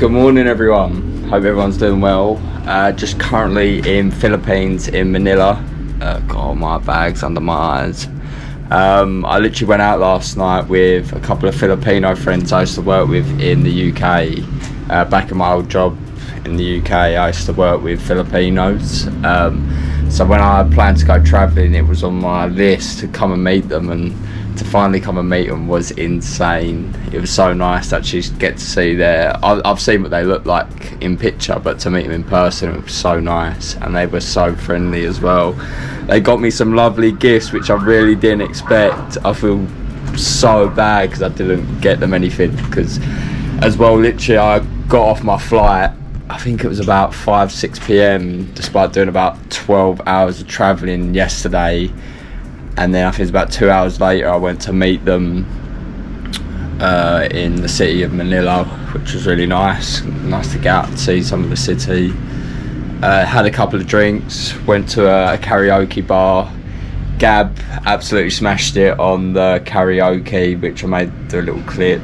Good morning everyone, hope everyone's doing well. Just currently in Philippines, in Manila. God, my bag's under my eyes. I literally went out last night with a couple of Filipino friends I used to work with in the UK. Back in my old job in the UK, I used to work with Filipinos. So when I planned to go travelling, it was on my list to come and meet them, and to finally come and meet them was insane. It was so nice to actually get to see their... I've seen what they look like in picture, but to meet them in person, it was so nice, and they were so friendly as well. They got me some lovely gifts, which I really didn't expect. I feel so bad because I didn't get them anything, because as well, literally, I got off my flight, I think it was about 5-6 p.m, despite doing about 12 hours of travelling yesterday. And then I think it was about 2 hours later I went to meet them in the city of Manila, which was really nice. Nice to get out and see some of the city. Had a couple of drinks, went to a karaoke bar. Gab absolutely smashed it on the karaoke, which I made the little clip.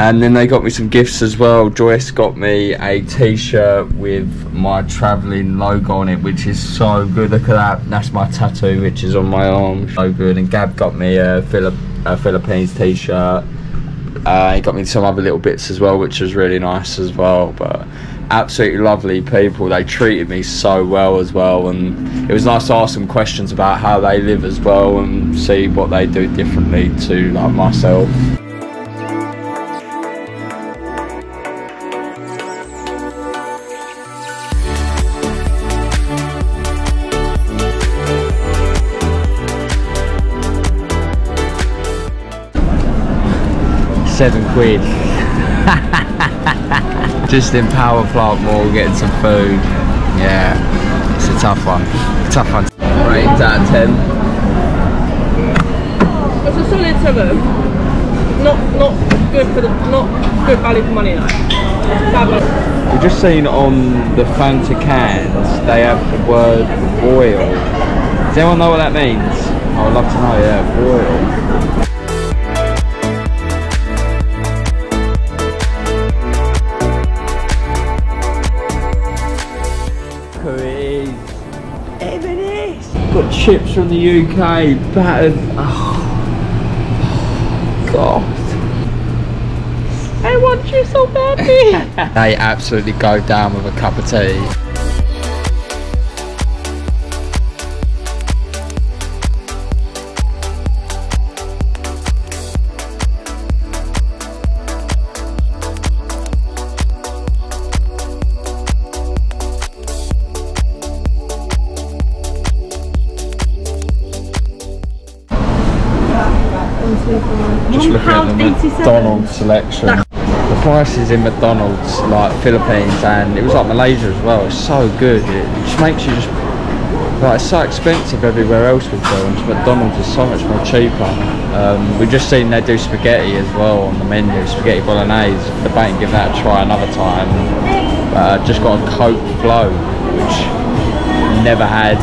And then they got me some gifts as well. Joyce got me a t-shirt with my travelling logo on it, which is so good. Look at that, that's my tattoo which is on my arm, so good. And Gab got me a Philippines t-shirt. He got me some other little bits as well, which was really nice as well. But absolutely lovely people, they treated me so well as well, and it was nice to ask them questions about how they live as well and see what they do differently to, like, myself. £7. Just in Powerplant mall getting some food. Yeah, it's a tough one. Tough one. Ratings out of 10. It's a solid 7. Not good for the good value for money though. We've just seen on the Fanta cans they have the word oil. Does anyone know what that means? I would love to know. Yeah, oil. Got chips from the UK, battered. Oh, God. I want you so badly. They absolutely go down with a cup of tea. Just looking at the McDonald's selection. The prices in McDonald's, like Philippines, and it was like Malaysia as well, it's so good. It just makes you just, like, it's so expensive everywhere else we go, and McDonald's is so much more cheaper. We've just seen they do spaghetti as well on the menu, spaghetti bolognese. The bank, give that a try another time. Just got a Coke flow, which never had.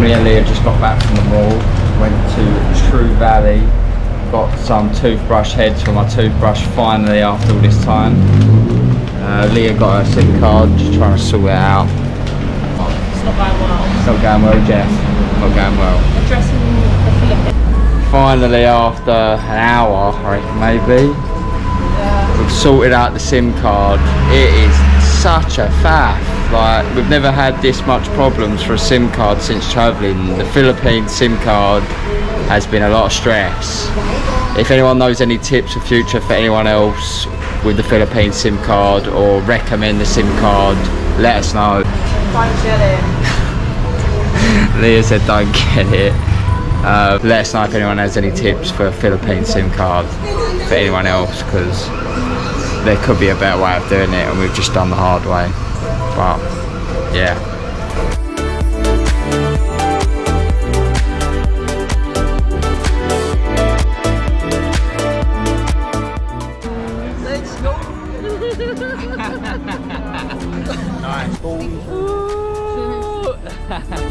Me and Leah just got back from the mall, went to True Valley, got some toothbrush heads for my toothbrush finally after all this time. Leah got her SIM card, just trying to sort it out. It's not going well. It's not going well, Jeff. Not going well. Addressing the Philippines. Finally, after an hour, I reckon maybe, yeah, we've sorted out the SIM card. It is such a faff. Like, we've never had this much problems for a SIM card since travelling. The Philippines SIM card has been a lot of stress. If anyone knows any tips for future for anyone else with the Philippines SIM card, or recommend the SIM card, let us know. Don't get it. Leah said don't get it. Let us know if anyone has any tips for a Philippines SIM card for anyone else, because there could be a better way of doing it and we've just done the hard way. But yeah. Let's go. Alright, go.